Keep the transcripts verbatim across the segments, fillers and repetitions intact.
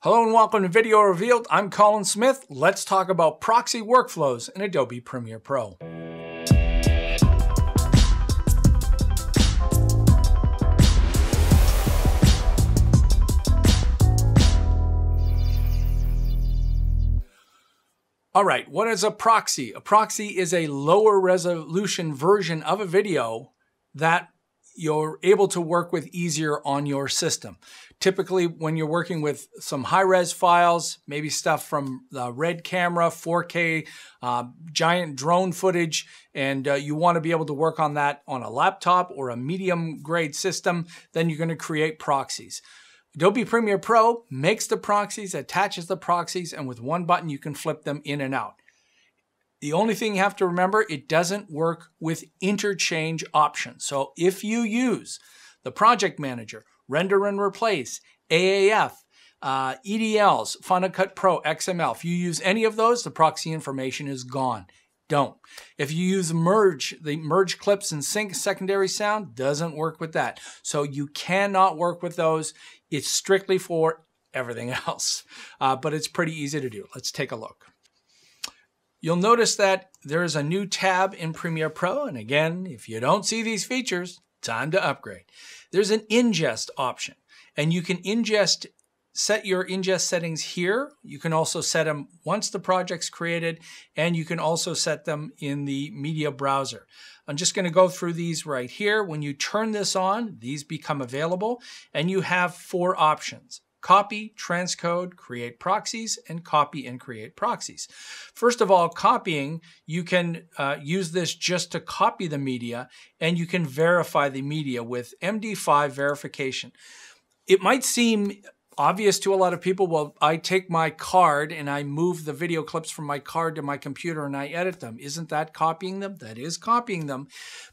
Hello and welcome to Video Revealed. I'm Colin Smith. Let's talk about proxy workflows in Adobe Premiere Pro. All right, what is a proxy? A proxy is a lower resolution version of a video that you're able to work with easier on your system. Typically, when you're working with some high-res files, maybe stuff from the RED camera, four K, uh, giant drone footage, and uh, you want to be able to work on that on a laptop or a medium-grade system, then you're going to create proxies. Adobe Premiere Pro makes the proxies, attaches the proxies, and with one button, you can flip them in and out. The only thing you have to remember, it doesn't work with interchange options. So if you use the Project Manager, Render and Replace, A A F, uh, E D Ls, Final Cut Pro, X M L, if you use any of those, the proxy information is gone. Don't. If you use merge, the merge clips and sync secondary sound doesn't work with that. So you cannot work with those. It's strictly for everything else, uh, but it's pretty easy to do. Let's take a look. You'll notice that there is a new tab in Premiere Pro. And again, if you don't see these features, time to upgrade. There's an ingest option, and you can ingest set your ingest settings here. You can also set them once the project's created, and you can also set them in the media browser. I'm just going to go through these right here. When you turn this on, these become available, and you have four options: copy, transcode, create proxies, and copy and create proxies. First of all, copying, you can uh, use this just to copy the media, and you can verify the media with M D five verification. It might seem obvious to a lot of people, well, I take my card and I move the video clips from my card to my computer and I edit them. Isn't that copying them? That is copying them.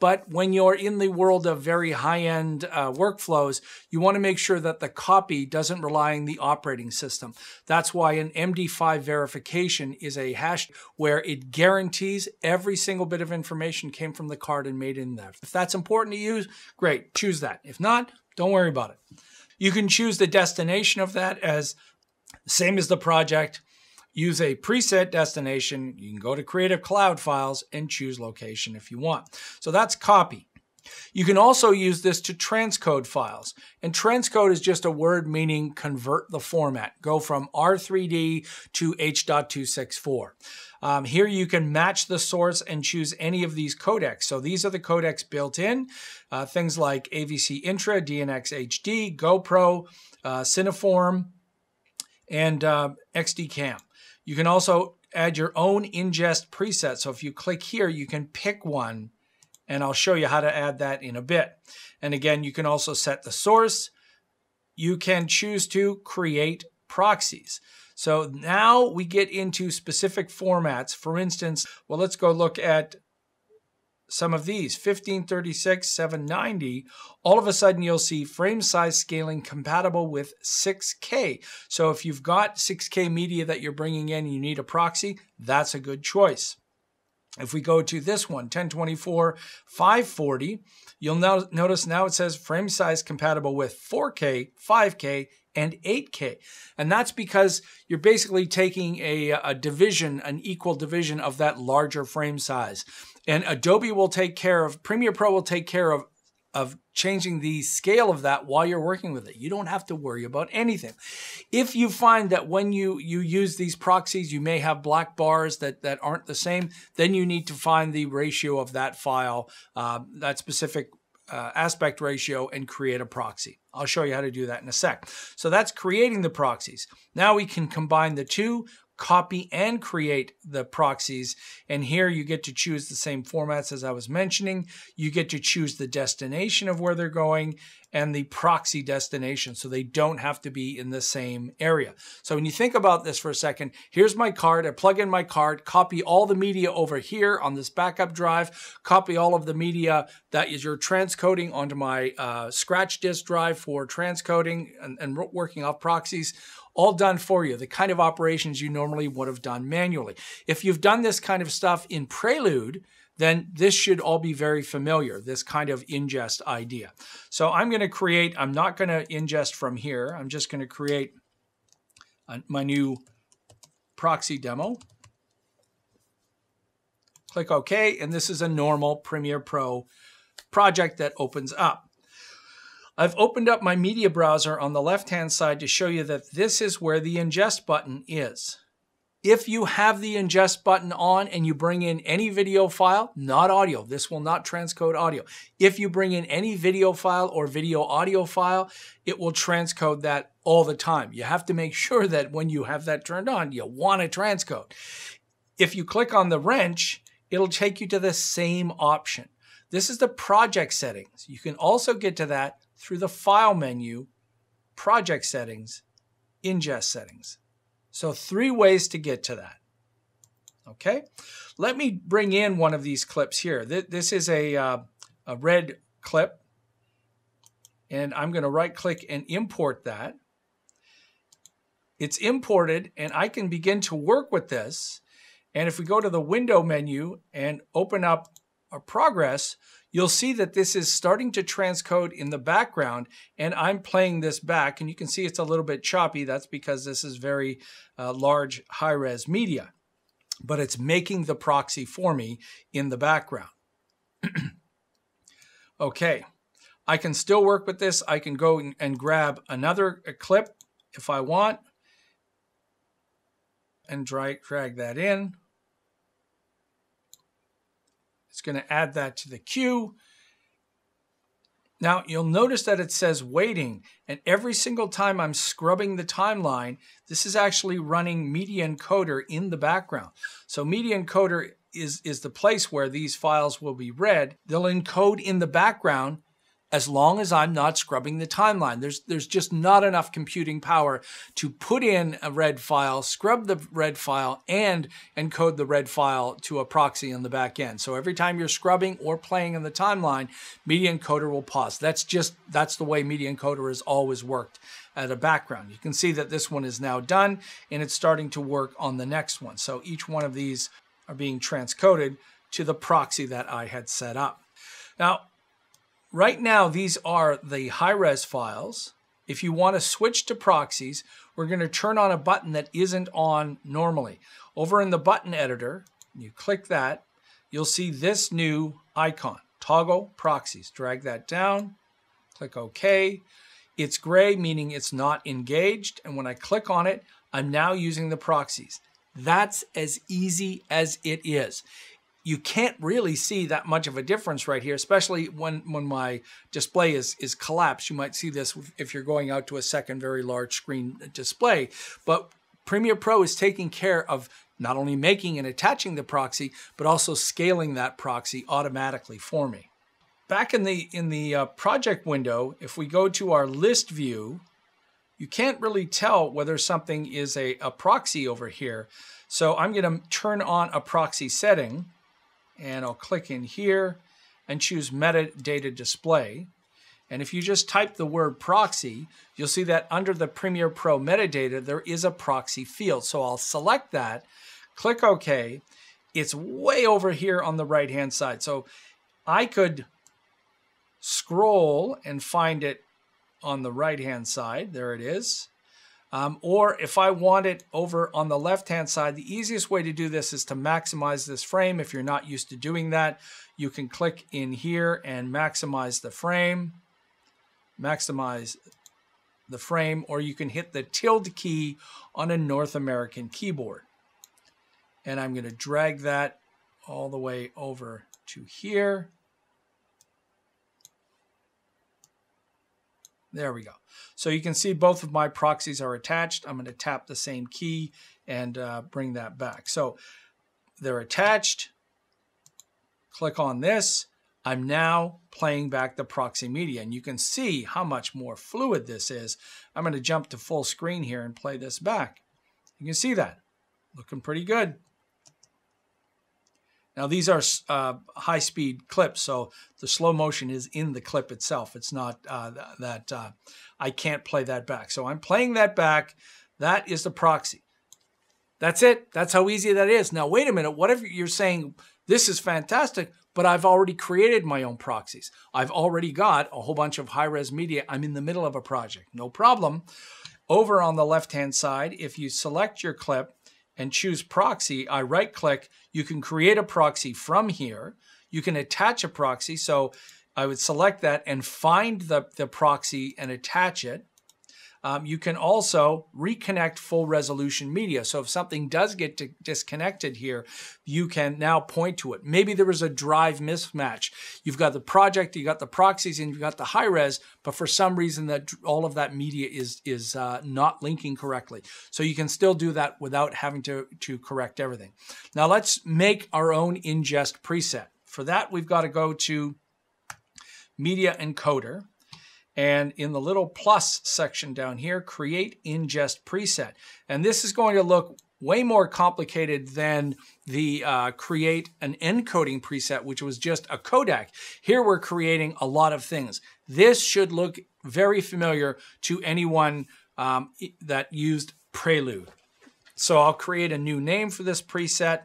But when you're in the world of very high-end uh, workflows, you want to make sure that the copy doesn't rely on the operating system. That's why an M D five verification is a hash where it guarantees every single bit of information came from the card and made in there. If that's important to you, great, choose that. If not, don't worry about it. You can choose the destination of that as same as the project. Use a preset destination. You can go to Creative Cloud files and choose location if you want. So that's copy. You can also use this to transcode files. And transcode is just a word meaning convert the format. Go from R three D to H dot two sixty-four. Um, here you can match the source and choose any of these codecs. So these are the codecs built in. Uh, things like A V C Intra, D N x H D, GoPro, uh, Cineform, and uh, X D CAM. You can also add your own ingest preset. So if you click here, you can pick one. And I'll show you how to add that in a bit. And again, you can also set the source. You can choose to create proxies. So now we get into specific formats. For instance, well, let's go look at some of these, fifteen thirty-six, seven ninety. All of a sudden you'll see frame size scaling compatible with six K. So if you've got six K media that you're bringing in and you need a proxy, that's a good choice. If we go to this one, ten twenty-four, five forty, you'll now notice now it says frame size compatible with four K, five K, and eight K. And that's because you're basically taking a, a division, an equal division of that larger frame size. And Adobe will take care of, Premiere Pro will take care of, of changing the scale of that while you're working with it. You don't have to worry about anything. If you find that when you, you use these proxies, you may have black bars that, that aren't the same, then you need to find the ratio of that file, uh, that specific uh, aspect ratio, and create a proxy. I'll show you how to do that in a sec. So that's creating the proxies. Now we can combine the two, copy and create the proxies. And here you get to choose the same formats as I was mentioning. You get to choose the destination of where they're going and the proxy destination. So they don't have to be in the same area. So when you think about this for a second, here's my card. I plug in my card, copy all the media over here on this backup drive, copy all of the media that is your transcoding onto my uh, scratch disk drive for transcoding and, and working off proxies. All done for you, the kind of operations you normally would have done manually. If you've done this kind of stuff in Prelude, then this should all be very familiar, this kind of ingest idea. So I'm gonna create, I'm not gonna ingest from here, I'm just gonna create uh, my new proxy demo. Click OK, and this is a normal Premiere Pro project that opens up. I've opened up my media browser on the left-hand side to show you that this is where the ingest button is. If you have the ingest button on and you bring in any video file, not audio, this will not transcode audio. If you bring in any video file or video audio file, it will transcode that all the time. You have to make sure that when you have that turned on, you want to transcode. If you click on the wrench, it'll take you to the same option. This is the project settings. You can also get to that through the file menu, project settings, ingest settings. So three ways to get to that. Okay, let me bring in one of these clips here. This is a, uh, a RED clip, and I'm gonna right click and import that. It's imported, and I can begin to work with this. And if we go to the window menu and open up our progress, you'll see that this is starting to transcode in the background, and I'm playing this back, and you can see it's a little bit choppy. That's because this is very uh, large high-res media, but it's making the proxy for me in the background. Okay, I can still work with this. I can go and grab another clip if I want and drag, drag that in. It's going to add that to the queue. Now you'll notice that it says waiting, and every single time I'm scrubbing the timeline, this is actually running Media Encoder in the background. So Media Encoder is, is the place where these files will be read. They'll encode in the background as long as I'm not scrubbing the timeline. There's, there's just not enough computing power to put in a RED file, scrub the RED file, and encode the RED file to a proxy on the back end. So every time you're scrubbing or playing in the timeline, Media Encoder will pause. That's just, that's the way Media Encoder has always worked at a background. You can see that this one is now done, and it's starting to work on the next one. So each one of these are being transcoded to the proxy that I had set up. Now, right now, these are the high-res files. If you want to switch to proxies, we're going to turn on a button that isn't on normally. Over in the button editor, you click that, you'll see this new icon, toggle proxies. Drag that down, click OK. It's gray, meaning it's not engaged, and when I click on it, I'm now using the proxies. That's as easy as it is. You can't really see that much of a difference right here, especially when, when my display is, is collapsed. You might see this if you're going out to a second very large screen display. But Premiere Pro is taking care of not only making and attaching the proxy, but also scaling that proxy automatically for me. Back in the, in the uh, project window, if we go to our list view, you can't really tell whether something is a, a proxy over here. So I'm going to turn on a proxy setting. And I'll click in here and choose metadata display. And if you just type the word proxy, you'll see that under the Premiere Pro metadata, there is a proxy field. So I'll select that, click OK. It's way over here on the right-hand side. So I could scroll and find it on the right-hand side. There it is. Um, or if I want it over on the left-hand side, the easiest way to do this is to maximize this frame. If you're not used to doing that, you can click in here and maximize the frame, maximize the frame, or you can hit the tilde key on a North American keyboard. And I'm going to drag that all the way over to here. There we go. So you can see both of my proxies are attached. I'm going to tap the same key and uh, bring that back. So they're attached. Click on this. I'm now playing back the proxy media, and you can see how much more fluid this is. I'm going to jump to full screen here and play this back. You can see that. Looking pretty good. Now these are uh, high-speed clips, so the slow motion is in the clip itself. It's not uh, that uh, I can't play that back. So I'm playing that back. That is the proxy. That's it. That's how easy that is. Now wait a minute. What if you're saying, this is fantastic, but I've already created my own proxies. I've already got a whole bunch of high-res media. I'm in the middle of a project. No problem. Over on the left-hand side, if you select your clip and choose proxy, I right-click, you can create a proxy from here. You can attach a proxy, so I would select that and find the, the proxy and attach it. Um, you can also reconnect full resolution media. So if something does get disconnected here, you can now point to it. Maybe there was a drive mismatch. You've got the project, you've got the proxies, and you've got the high res, but for some reason that all of that media is, is uh, not linking correctly. So you can still do that without having to, to correct everything. Now let's make our own ingest preset. For that, we've got to go to Media Encoder. And in the little plus section down here, create ingest preset. And this is going to look way more complicated than the uh, create an encoding preset, which was just a codec. Here we're creating a lot of things. This should look very familiar to anyone um, that used Prelude. So I'll create a new name for this preset.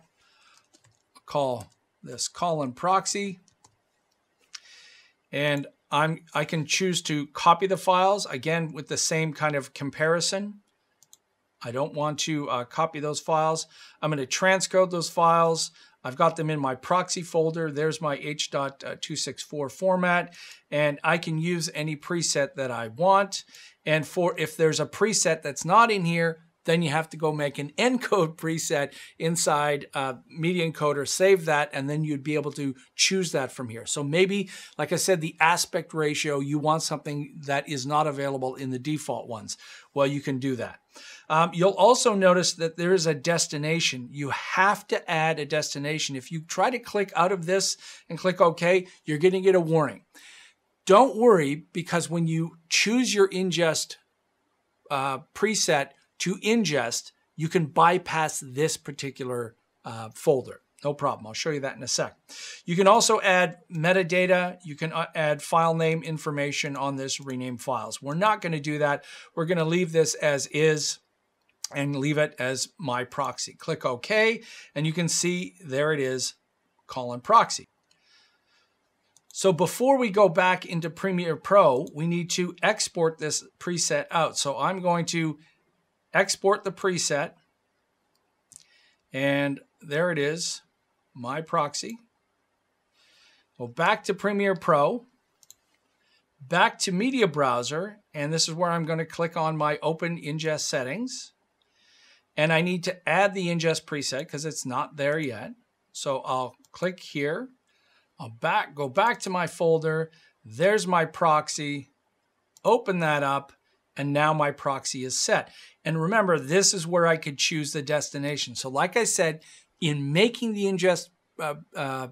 Call this Colin Proxy. And I'm, I can choose to copy the files, again, with the same kind of comparison. I don't want to uh, copy those files. I'm going to transcode those files. I've got them in my proxy folder. There's my H dot two sixty-four format, and I can use any preset that I want. And for if there's a preset that's not in here, then you have to go make an encode preset inside uh, Media Encoder, save that, and then you'd be able to choose that from here. So maybe, like I said, the aspect ratio, you want something that is not available in the default ones. Well, you can do that. Um, you'll also notice that there is a destination. You have to add a destination. If you try to click out of this and click OK, you're going to get a warning. Don't worry, because when you choose your ingest uh, preset, to ingest, you can bypass this particular uh, folder. No problem. I'll show you that in a sec. You can also add metadata. You can add file name information on this rename files. We're not going to do that. We're going to leave this as is and leave it as my proxy. Click OK, and you can see there it is, Colin Proxy. So before we go back into Premiere Pro, we need to export this preset out. So I'm going to export the preset, and there it is, my proxy. Go back to Premiere Pro, back to Media Browser, and this is where I'm going to click on my Open Ingest Settings. And I need to add the ingest preset because it's not there yet. So I'll click here, I'll back, go back to my folder, there's my proxy, open that up, and now my proxy is set. And remember, this is where I could choose the destination. So like I said, in making the ingest uh, uh,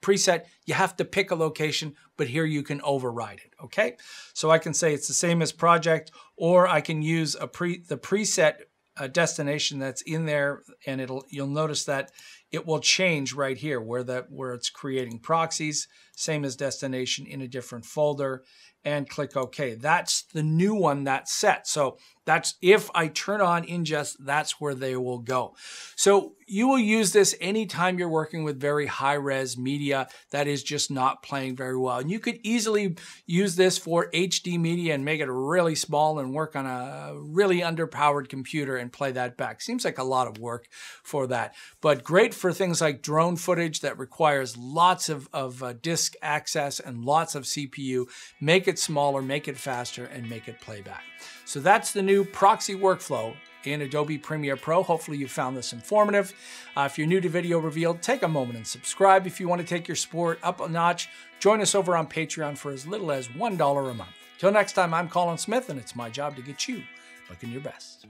preset, you have to pick a location, but here you can override it, okay? So I can say it's the same as project, or I can use a pre the preset uh, destination that's in there, and it'll you'll notice that it will change right here where, that, where it's creating proxies, same as destination in a different folder, and click OK. That's the new one that's set. So that's if I turn on ingest, that's where they will go. So you will use this anytime you're working with very high res media that is just not playing very well. And you could easily use this for H D media and make it really small and work on a really underpowered computer and play that back. Seems like a lot of work for that, but great for things like drone footage that requires lots of, of uh, disk access and lots of C P U. Make it smaller, make it faster, and make it playback. So that's the new proxy workflow in Adobe Premiere Pro. Hopefully you found this informative. Uh, if you're new to Video Revealed, take a moment and subscribe. If you want to take your sport up a notch, join us over on Patreon for as little as one dollar a month. Till next time, I'm Colin Smith, and it's my job to get you looking your best.